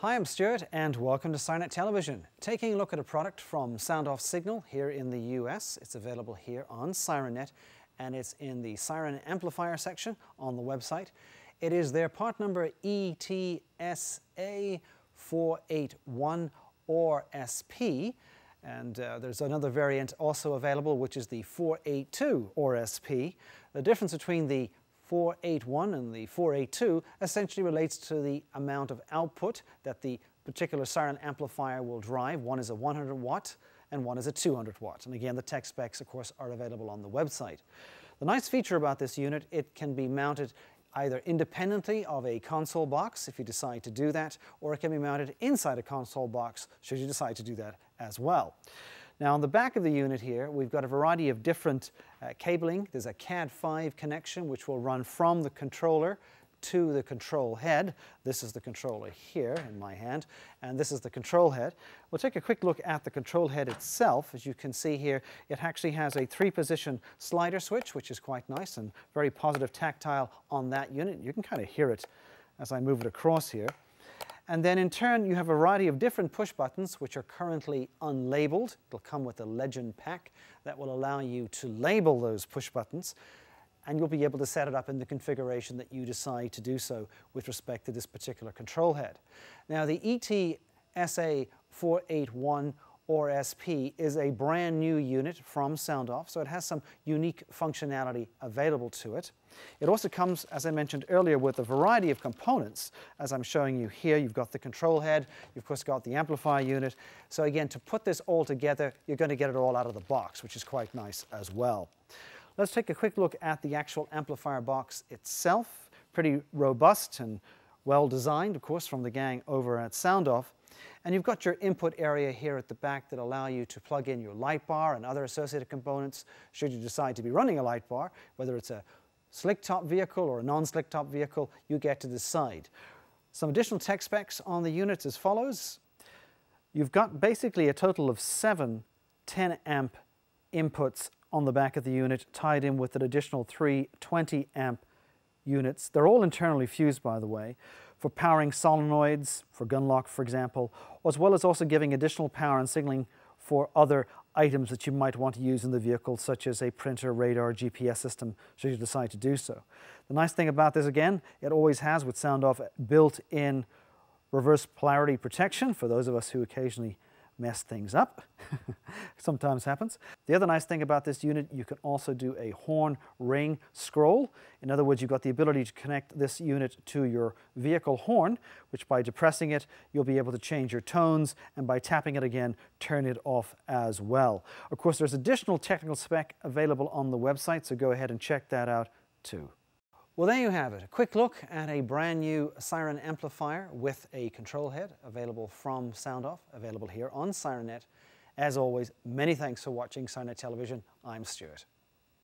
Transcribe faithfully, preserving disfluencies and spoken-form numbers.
Hi, I'm Stuart and welcome to Sirennet Television. Taking a look at a product from SoundOff Signal here in the U S. It's available here on Sirennet and it's in the Siren Amplifier section on the website. It is their part number E T S A four eight one R S P and uh, there's another variant also available which is the four eight two R S P. The difference between the four eight one and the four eight two essentially relates to the amount of output that the particular siren amplifier will drive. One is a one hundred watt and one is a two hundred watt. And again, the tech specs, of course, are available on the website. The nice feature about this unit, it can be mounted either independently of a console box, if you decide to do that, or it can be mounted inside a console box, should you decide to do that as well. Now, on the back of the unit here, we've got a variety of different uh, cabling. There's a C A T five connection, which will run from the controller to the control head. This is the controller here in my hand, and this is the control head. We'll take a quick look at the control head itself. As you can see here, it actually has a three-position slider switch, which is quite nice and very positive tactile on that unit. You can kind of hear it as I move it across here. And then in turn, you have a variety of different push buttons, which are currently unlabeled. It'll come with a legend pack that will allow you to label those push buttons, and you'll be able to set it up in the configuration that you decide to do so with respect to this particular control head. Now, the E T S A four eight one R S P is a brand new unit from SoundOff, so it has some unique functionality available to it. It also comes, as I mentioned earlier, with a variety of components. As I'm showing you here, you've got the control head, you've of course got the amplifier unit. So again, to put this all together, you're going to get it all out of the box, which is quite nice as well. Let's take a quick look at the actual amplifier box itself. Pretty robust and well designed, of course, from the gang over at SoundOff. And you've got your input area here at the back that allow you to plug in your light bar and other associated components should you decide to be running a light bar. Whether it's a slick top vehicle or a non-slick top vehicle, you get to decide. Some additional tech specs on the units as follows. You've got basically a total of seven ten amp inputs on the back of the unit, tied in with an additional three twenty amp units. They're all internally fused, by the way, for powering solenoids, for gun lock, for example, as well as also giving additional power and signaling for other items that you might want to use in the vehicle, such as a printer, radar, G P S system, should you decide to do so. The nice thing about this, again, it always has, with SoundOff, built-in reverse polarity protection for those of us who occasionally mess things up. Sometimes happens. The other nice thing about this unit, you can also do a horn ring scroll. In other words, you've got the ability to connect this unit to your vehicle horn, which by depressing it, you'll be able to change your tones, and by tapping it again, turn it off as well. Of course, there's additional technical spec available on the website, so go ahead and check that out too. Well, there you have it. A quick look at a brand new siren amplifier with a control head available from SoundOff, available here on Sirennet. As always, many thanks for watching Sirennet Television. I'm Stuart.